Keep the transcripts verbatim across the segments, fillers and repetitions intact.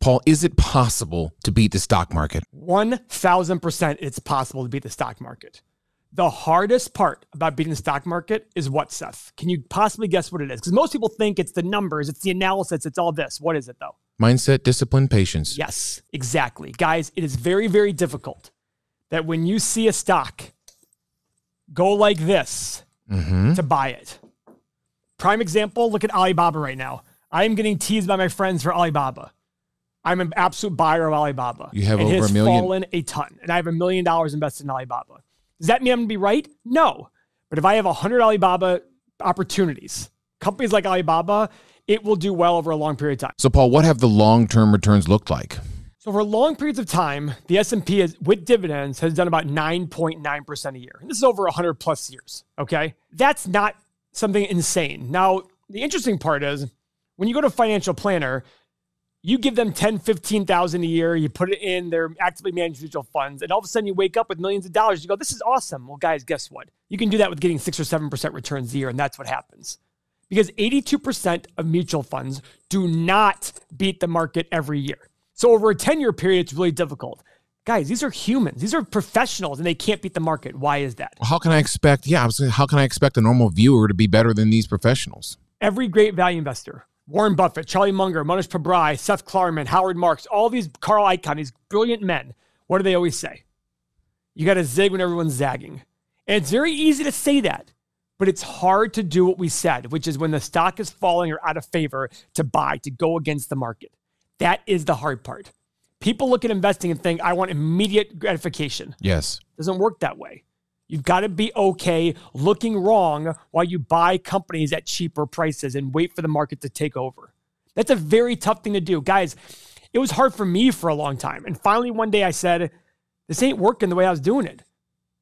Paul, is it possible to beat the stock market? one thousand percent it's possible to beat the stock market. The hardest part about beating the stock market is what, Seth? Can you possibly guess what it is? Because most people think it's the numbers, it's the analysis, it's all this. What is it, though? Mindset, discipline, patience. Yes, exactly. Guys, it is very, very difficult that when you see a stock go like this mm-hmm. to buy it. Prime example, look at Alibaba right now. I'm getting teased by my friends for Alibaba. I'm an absolute buyer of Alibaba. You have it over a million. It has fallen a ton, and I have a million dollars invested in Alibaba. Does that mean I'm going to be right? No. But if I have one hundred Alibaba opportunities, companies like Alibaba, it will do well over a long period of time. So, Paul, what have the long-term returns looked like? So, for long periods of time, the S and P is, with dividends has done about nine point nine percent a year. And this is over one hundred plus years, okay? That's not something insane. Now, the interesting part is when you go to a financial planner, you give them ten, fifteen thousand a year, you put it in their actively managed mutual funds, and all of a sudden you wake up with millions of dollars. You go, this is awesome. Well, guys, guess what? You can do that with getting six or seven percent returns a year, and that's what happens. Because eighty-two percent of mutual funds do not beat the market every year. So over a ten-year period, it's really difficult. Guys, these are humans. These are professionals, and they can't beat the market. Why is that? How can I expect, yeah, I was saying, how can I expect a normal viewer to be better than these professionals? Every great value investor, Warren Buffett, Charlie Munger, Mohnish Pabrai, Seth Klarman, Howard Marks, all these Carl Icahn, these brilliant men, what do they always say? You got to zig when everyone's zagging. And it's very easy to say that, but it's hard to do what we said, which is when the stock is falling or out of favor to buy, to go against the market. That is the hard part. People look at investing and think, I want immediate gratification. Yes. It doesn't work that way. You've got to be okay looking wrong while you buy companies at cheaper prices and wait for the market to take over. That's a very tough thing to do. Guys, it was hard for me for a long time. And finally, one day I said, this ain't working the way I was doing it.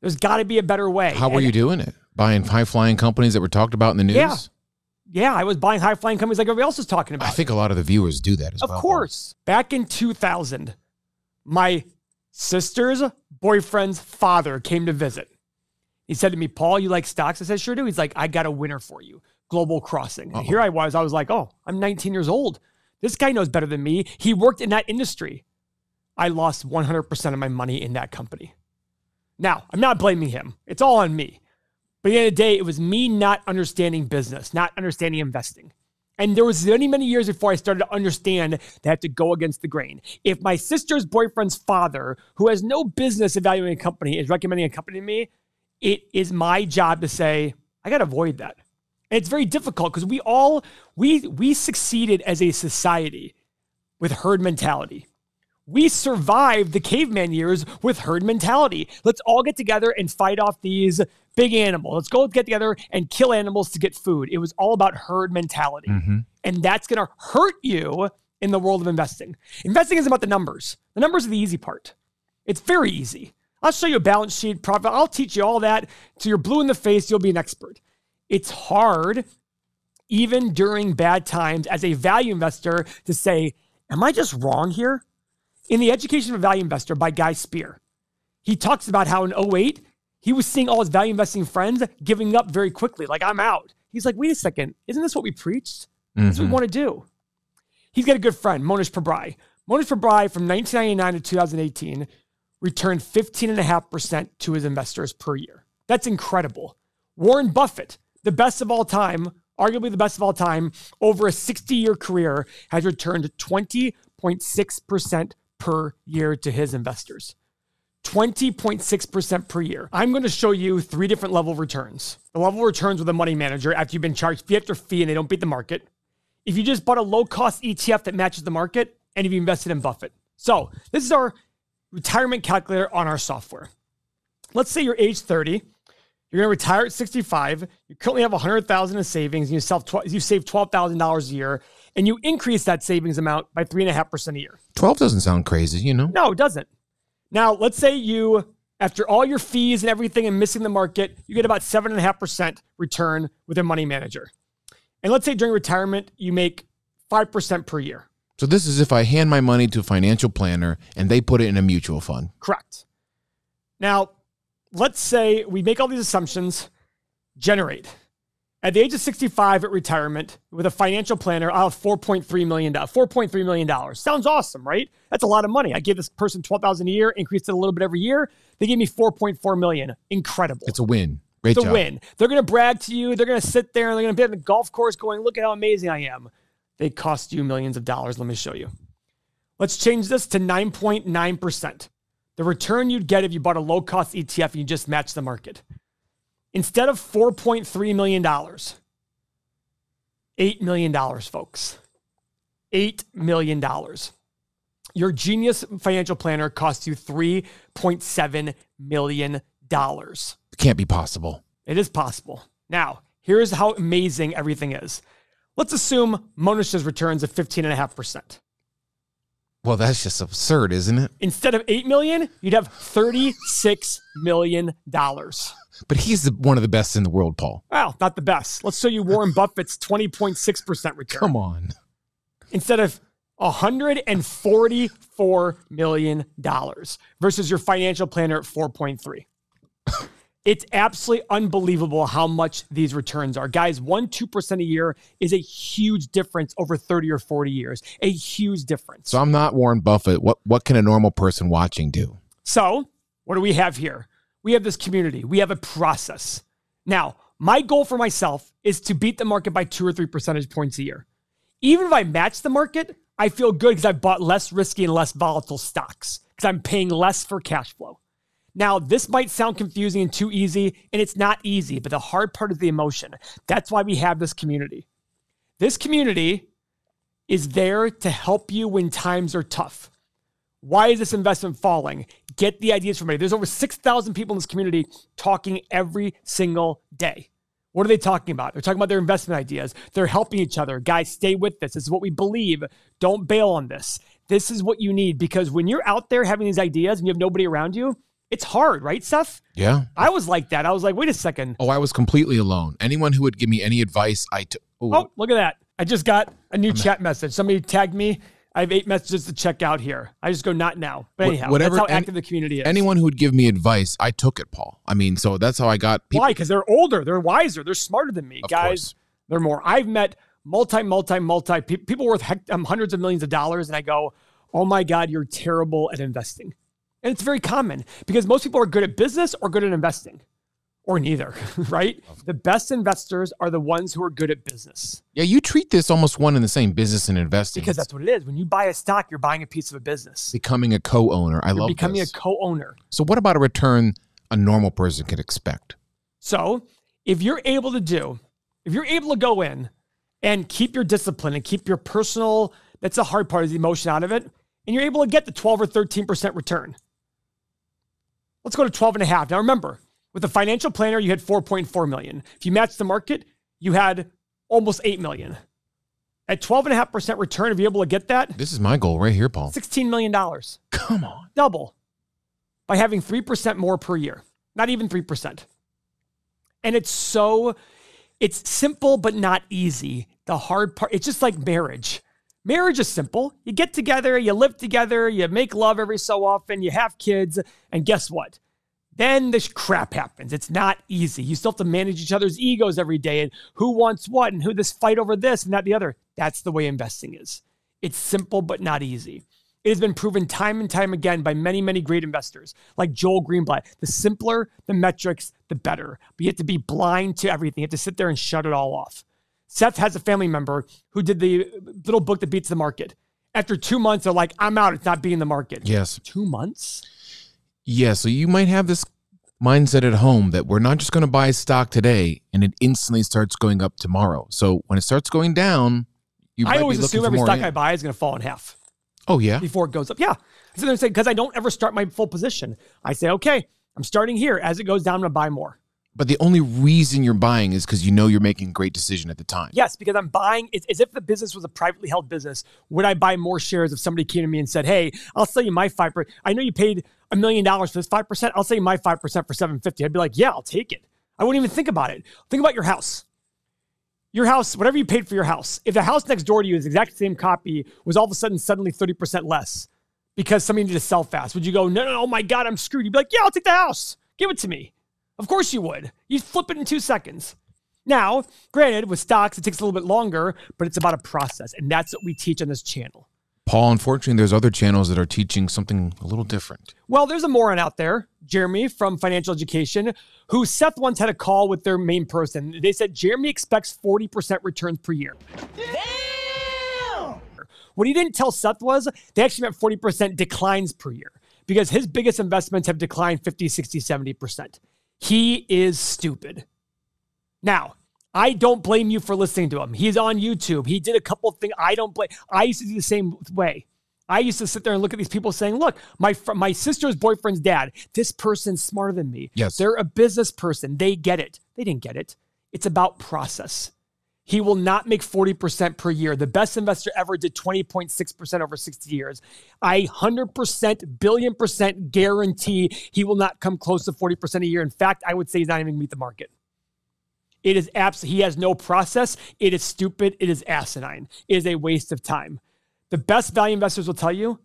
There's got to be a better way. How were you doing it? Buying high-flying companies that were talked about in the news? Yeah. Yeah, I was buying high-flying companies like everybody else was talking about. I think a lot of the viewers do that as well. Of course. Back in two thousand, my sister's boyfriend's father came to visit. He said to me, Paul, you like stocks? I said, sure do. He's like, I got a winner for you, Global Crossing. And uh-oh. Here I was. I was like, oh, I'm nineteen years old. This guy knows better than me. He worked in that industry. I lost one hundred percent of my money in that company. Now, I'm not blaming him. It's all on me. But at the end of the day, it was me not understanding business, not understanding investing. And there was many, many years before I started to understand that I had to go against the grain. If my sister's boyfriend's father, who has no business evaluating a company, is recommending a company to me, it is my job to say, I got to avoid that. And it's very difficult because we all, we, we succeeded as a society with herd mentality. We survived the caveman years with herd mentality. Let's all get together and fight off these big animals. Let's go get together and kill animals to get food. It was all about herd mentality. Mm-hmm. And that's going to hurt you in the world of investing. Investing is about the numbers. The numbers are the easy part. It's very easy. I'll show you a balance sheet, profit. I'll teach you all that. So you're blue in the face. You'll be an expert. It's hard, even during bad times, as a value investor to say, am I just wrong here? In The Education of a Value Investor by Guy Speer, he talks about how in oh eight, he was seeing all his value investing friends giving up very quickly. Like, I'm out. He's like, wait a second. Isn't this what we preached? Mm-hmm. That's what we want to do. He's got a good friend, Mohnish Pabrai. Mohnish Pabrai from nineteen ninety-nine to two thousand eighteen returned fifteen point five percent to his investors per year. That's incredible. Warren Buffett, the best of all time, arguably the best of all time, over a sixty-year career, has returned twenty point six percent per year to his investors. twenty point six percent per year. I'm going to show you three different level returns. The level returns with a money manager after you've been charged fee after fee and they don't beat the market. If you just bought a low-cost E T F that matches the market, and if you invested in Buffett. So this is our retirement calculator on our software. Let's say you're age thirty. You're going to retire at sixty-five. You currently have one hundred thousand dollars in savings, and you, you save twelve thousand dollars a year, and you increase that savings amount by three point five percent a year. twelve doesn't sound crazy, you know? No, it doesn't. Now, let's say you, after all your fees and everything and missing the market, you get about seven point five percent return with a money manager. And let's say during retirement, you make five percent per year. So this is if I hand my money to a financial planner and they put it in a mutual fund. Correct. Now, let's say we make all these assumptions, generate, At the age of sixty-five at retirement, with a financial planner, I'll have four point three million dollars. four point three million dollars. Sounds awesome, right? That's a lot of money. I gave this person twelve thousand dollars a year, increased it a little bit every year. They gave me four point four million dollars. Incredible. It's a win. Great it's job. It's a win. They're going to brag to you. They're going to sit there and they're going to be on the golf course going, look at how amazing I am. They cost you millions of dollars. Let me show you. Let's change this to nine point nine percent. The return you'd get if you bought a low-cost E T F and you just matched the market. Instead of four point three million dollars, eight million dollars, folks. eight million dollars. Your genius financial planner costs you three point seven million dollars. It can't be possible. It is possible. Now, here's how amazing everything is. Let's assume Mohnish's returns of fifteen point five percent. Well, that's just absurd, isn't it? Instead of eight million dollars, you'd have thirty-six million dollars. But he's the, one of the best in the world, Paul. Well, not the best. Let's show you Warren Buffett's twenty point six percent return. Come on. Instead of one hundred forty-four million dollars versus your financial planner at four point three. It's absolutely unbelievable how much these returns are. Guys, one percent, two percent a year is a huge difference over thirty or forty years. A huge difference. So I'm not Warren Buffett. What, what can a normal person watching do? So what do we have here? We have this community. We have a process. Now, my goal for myself is to beat the market by two or three percentage points a year. Even if I match the market, I feel good because I've bought less risky and less volatile stocks because I'm paying less for cash flow. Now, this might sound confusing and too easy, and it's not easy, but the hard part is the emotion. That's why we have this community. This community is there to help you when times are tough. Why is this investment falling? Get the ideas from me. There's over six thousand people in this community talking every single day. What are they talking about? They're talking about their investment ideas. They're helping each other. Guys, stay with this. This is what we believe. Don't bail on this. This is what you need, because when you're out there having these ideas and you have nobody around you, it's hard, right, Seth? Yeah. I was like that. I was like, wait a second. Oh, I was completely alone. Anyone who would give me any advice, I took. Oh. oh, look at that. I just got a new I'm chat not. message. Somebody tagged me. I have eight messages to check out here. I just go, not now. But anyhow, Whatever, that's how active any, the community is. Anyone who would give me advice, I took it, Paul. I mean, so that's how I got people. Why? Because they're older. They're wiser. They're smarter than me. Of Guys, course. They're more. I've met multi, multi, multi pe people worth heck, um, hundreds of millions of dollars. And I go, oh my God, you're terrible at investing. And it's very common because most people are good at business or good at investing or neither, right? The best investors are the ones who are good at business. Yeah, you treat this almost one and the same, business and investing. Because that's what it is. When you buy a stock, you're buying a piece of a business. Becoming a co-owner. I you're love becoming this. Becoming a co-owner. So what about a return a normal person could expect? So if you're able to do, if you're able to go in and keep your discipline and keep your personal, that's the hard part is the emotion out of it, and you're able to get the twelve or thirteen percent return. Let's go to twelve and a half. Now remember, with the financial planner, you had four point four million. If you matched the market, you had almost eight million. At twelve and a half percent return, if you're able to get that. This is my goal right here, Paul. sixteen million dollars. Come on. Double by having three percent more per year. Not even three percent. And it's so, it's simple, but not easy. The hard part, it's just like marriage. Marriage is simple. You get together, you live together, you make love every so often, you have kids, and guess what? Then this crap happens. It's not easy. You still have to manage each other's egos every day and who wants what and who this fight over this and that the other. That's the way investing is. It's simple, but not easy. It has been proven time and time again by many, many great investors like Joel Greenblatt. The simpler the metrics, the better. But you have to be blind to everything. You have to sit there and shut it all off. Seth has a family member who did the little book that beats the market. After two months, they're like, I'm out. It's not beating the market. Yes. Two months? Yeah. So you might have this mindset at home that we're not just going to buy stock today and it instantly starts going up tomorrow. So when it starts going down, you I might always be assume every stock in. I buy is going to fall in half. Oh, yeah. Before it goes up. Yeah. So they're saying, because I don't ever start my full position. I say, okay, I'm starting here. As it goes down, I'm going to buy more. But the only reason you're buying is because you know you're making a great decision at the time. Yes, because I'm buying. It's as if the business was a privately held business. Would I buy more shares if somebody came to me and said, hey, I'll sell you my five percent. I know you paid a million dollars for this five percent. I'll sell you my five percent for seven fifty. I'd be like, yeah, I'll take it. I wouldn't even think about it. Think about your house. Your house, whatever you paid for your house. If the house next door to you is the exact same copy, was all of a sudden suddenly thirty percent less because somebody needed to sell fast, would you go, no, no, no, oh my God, I'm screwed. You'd be like, yeah, I'll take the house. Give it to me. Of course you would. You'd flip it in two seconds. Now, granted, with stocks, it takes a little bit longer, but it's about a process. And that's what we teach on this channel. Paul, unfortunately, there's other channels that are teaching something a little different. Well, there's a moron out there, Jeremy from Financial Education, who Seth once had a call with their main person. They said, Jeremy expects forty percent returns per year. Damn! What he didn't tell Seth was they actually meant forty percent declines per year because his biggest investments have declined fifty, sixty, seventy percent. He is stupid. Now, I don't blame you for listening to him. He's on YouTube. He did a couple of things. I don't blame. I used to do the same way. I used to sit there and look at these people saying, look, my my sister's boyfriend's dad, this person's smarter than me. Yes. They're a business person. They get it. They didn't get it. It's about process. He will not make forty percent per year. The best investor ever did twenty point six percent over sixty years. I one hundred percent, billion percent guarantee he will not come close to forty percent a year. In fact, I would say he's not even going to meet the market. It is absolutely, he has no process. It is stupid. It is asinine. It is a waste of time. The best value investors will tell you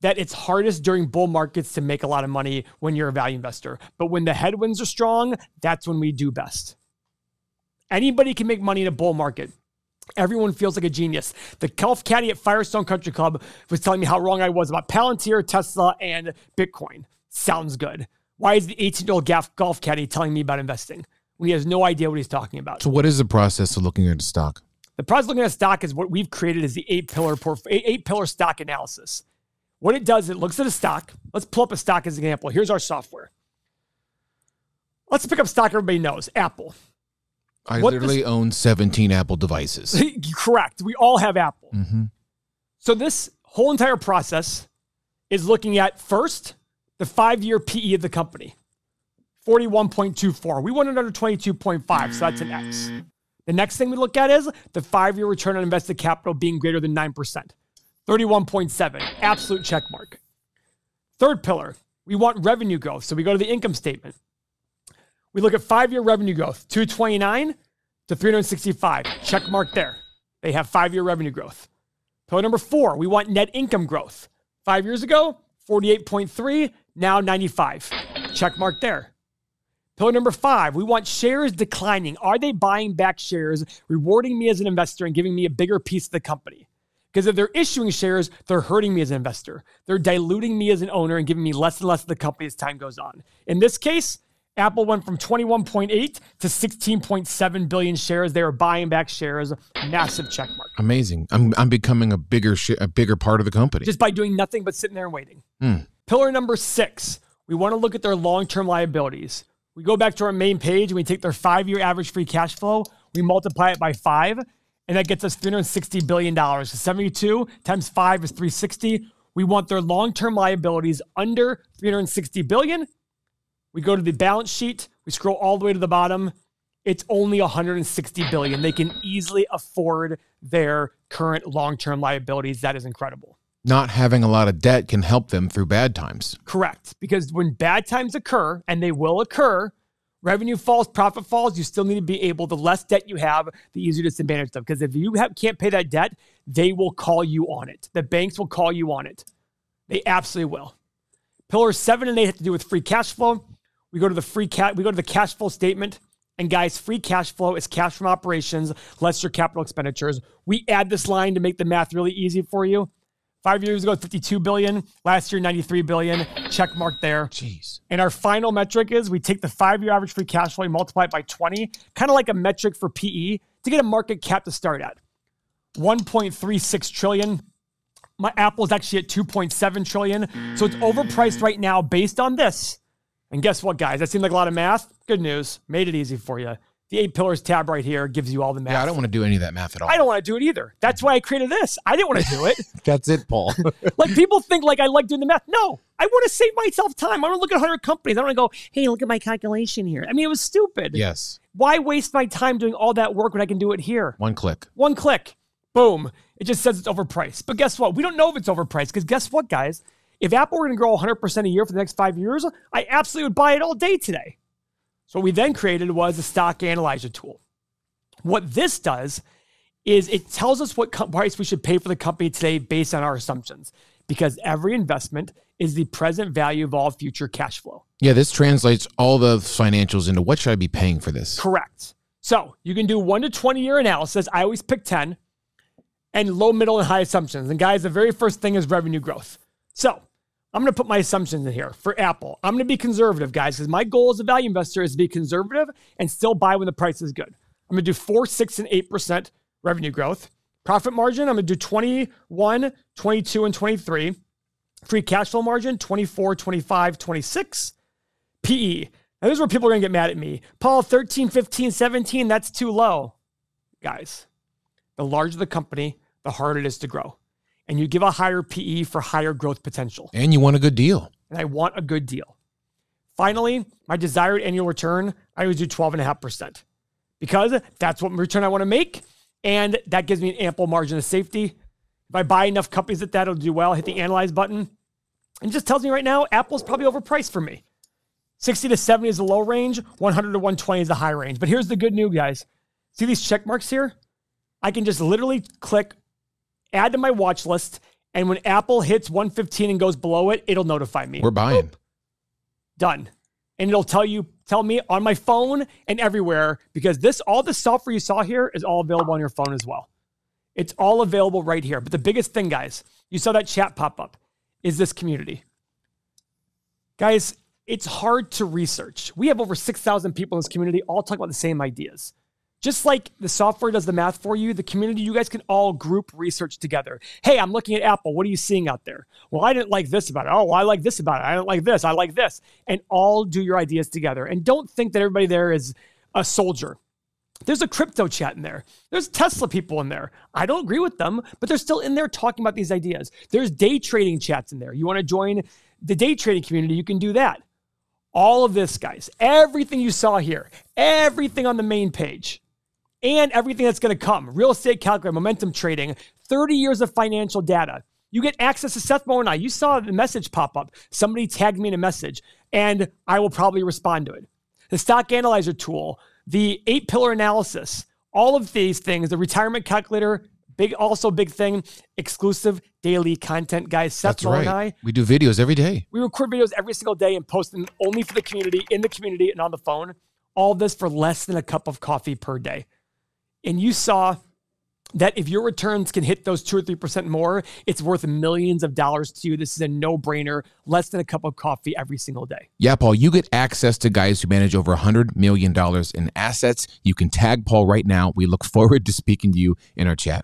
that it's hardest during bull markets to make a lot of money when you're a value investor. But when the headwinds are strong, that's when we do best. Anybody can make money in a bull market. Everyone feels like a genius. The Kelf Caddy at Firestone Country Club was telling me how wrong I was about Palantir, Tesla, and Bitcoin. Sounds good. Why is the eighteen-year-old golf caddy telling me about investing? He has no idea what he's talking about. So what is the process of looking at a stock? The process of looking at a stock is what we've created as the eight-pillar eight pillar stock analysis. What it does, it looks at a stock. Let's pull up a stock as an example. Here's our software. Let's pick up stock everybody knows, Apple. I what literally this, own seventeen Apple devices. Correct. We all have Apple. Mm-hmm. So this whole entire process is looking at, first, the five-year P E of the company. forty-one point two four. We went under twenty-two point five, so that's an X. The next thing we look at is the five-year return on invested capital being greater than nine percent. thirty-one point seven, absolute check mark. Third pillar, we want revenue growth, so we go to the income statement. We look at five-year revenue growth, two twenty-nine to three sixty-five, check mark there. They have five-year revenue growth. Pillar number four, we want net income growth. Five years ago, forty-eight point three, now ninety-five, check mark there. Pillar number five, we want shares declining. Are they buying back shares, rewarding me as an investor and giving me a bigger piece of the company? Because if they're issuing shares, they're hurting me as an investor. They're diluting me as an owner and giving me less and less of the company as time goes on. In this case, Apple went from twenty-one point eight to sixteen point seven billion shares. They are buying back shares, massive check mark. Amazing. I'm, I'm becoming a bigger, a bigger part of the company. Just by doing nothing but sitting there and waiting. Mm. Pillar number six, we want to look at their long-term liabilities. We go back to our main page and we take their five-year average free cash flow. We multiply it by five, and that gets us three hundred sixty billion dollars. So seventy-two times five is three hundred sixty. We want their long-term liabilities under three hundred sixty billion dollars. We go to the balance sheet. We scroll all the way to the bottom. It's only one hundred sixty billion dollars. They can easily afford their current long-term liabilities. That is incredible. Not having a lot of debt can help them through bad times. Correct. Because when bad times occur, and they will occur, revenue falls, profit falls, you still need to be able, the less debt you have, the easier to disadvantage them. Because if you have, can't pay that debt, they will call you on it. The banks will call you on it. They absolutely will. Pillars seven and eight have to do with free cash flow. We go to the free cash, we go to the cash flow statement. And guys, free cash flow is cash from operations, less your capital expenditures. We add this line to make the math really easy for you. Five years ago, fifty-two billion dollars. Last year, ninety-three billion dollars. Check mark there. Jeez. And our final metric is we take the five-year average free cash flow and multiply it by twenty, kind of like a metric for P E, to get a market cap to start at. one point three six trillion dollars. My Apple is actually at two point seven trillion dollars. So it's overpriced right now based on this. And guess what, guys? That seemed like a lot of math. Good news. Made it easy for you. The eight pillars tab right here gives you all the math. Yeah, I don't want to do any of that math at all. I don't want to do it either. That's why I created this. I didn't want to do it. That's it, Paul. Like people think like I like doing the math. No, I want to save myself time. I want to look at one hundred companies. I don't want to go, hey, look at my calculation here. I mean, it was stupid. Yes. Why waste my time doing all that work when I can do it here? One click. One click. Boom. It just says it's overpriced. But guess what? We don't know if it's overpriced because guess what, guys? If Apple were going to grow one hundred percent a year for the next five years, I absolutely would buy it all day today. So what we then created was a stock analyzer tool. What this does is it tells us what price we should pay for the company today based on our assumptions, because every investment is the present value of all future cash flow. Yeah, this translates all the financials into what should I be paying for this? Correct. So you can do one to twenty year analysis. I always pick ten. And low, middle, and high assumptions. And guys, the very first thing is revenue growth. So I'm going to put my assumptions in here for Apple. I'm going to be conservative, guys, because my goal as a value investor is to be conservative and still buy when the price is good. I'm going to do four, six, and eight percent revenue growth. Profit margin, I'm going to do twenty-one, twenty-two, and twenty-three. Free cash flow margin, twenty-four, twenty-five, twenty-six. P E. Now, this is where people are going to get mad at me. Paul, thirteen, fifteen, seventeen, that's too low. Guys, the larger the company, the harder it is to grow. And you give a higher P E for higher growth potential. And you want a good deal. And I want a good deal. Finally, my desired annual return, I always do twelve point five percent because that's what return I want to make. And that gives me an ample margin of safety. If I buy enough companies at that, it'll do well. Hit the analyze button. And it just tells me right now, Apple's probably overpriced for me. sixty to seventy is the low range. one hundred to one twenty is the high range. But here's the good news, guys. See these check marks here? I can just literally click add to my watch list, and when Apple hits one fifteen and goes below it, it'll notify me. We're buying. Boop. Done. And it'll tell you, tell me on my phone and everywhere, because this, all the software you saw here is all available on your phone as well. It's all available right here. But the biggest thing, guys, you saw that chat pop up, is this community. Guys, it's hard to research. We have over six thousand people in this community all talking about the same ideas. Just like the software does the math for you, the community, you guys can all group research together. Hey, I'm looking at Apple. What are you seeing out there? Well, I didn't like this about it. Oh, well, I like this about it. I don't like this. I like this. And all do your ideas together. And don't think that everybody there is a soldier. There's a crypto chat in there. There's Tesla people in there. I don't agree with them, but they're still in there talking about these ideas. There's day trading chats in there. You want to join the day trading community, you can do that. All of this, guys, everything you saw here, everything on the main page, and everything that's going to come. Real estate calculator, momentum trading, thirty years of financial data. You get access to Seth Moore and I. You saw the message pop up. Somebody tagged me in a message, and I will probably respond to it. The stock analyzer tool, the eight-pillar analysis, all of these things, the retirement calculator, big, also big thing, exclusive daily content, guys. Seth Moore and I. We do videos every day. We record videos every single day and post them only for the community, in the community, and on the phone. All this for less than a cup of coffee per day. And you saw that if your returns can hit those two or three percent more, it's worth millions of dollars to you. This is a no-brainer, less than a cup of coffee every single day. Yeah, Paul, you get access to guys who manage over one hundred million dollars in assets. You can tag Paul right now. We look forward to speaking to you in our chat.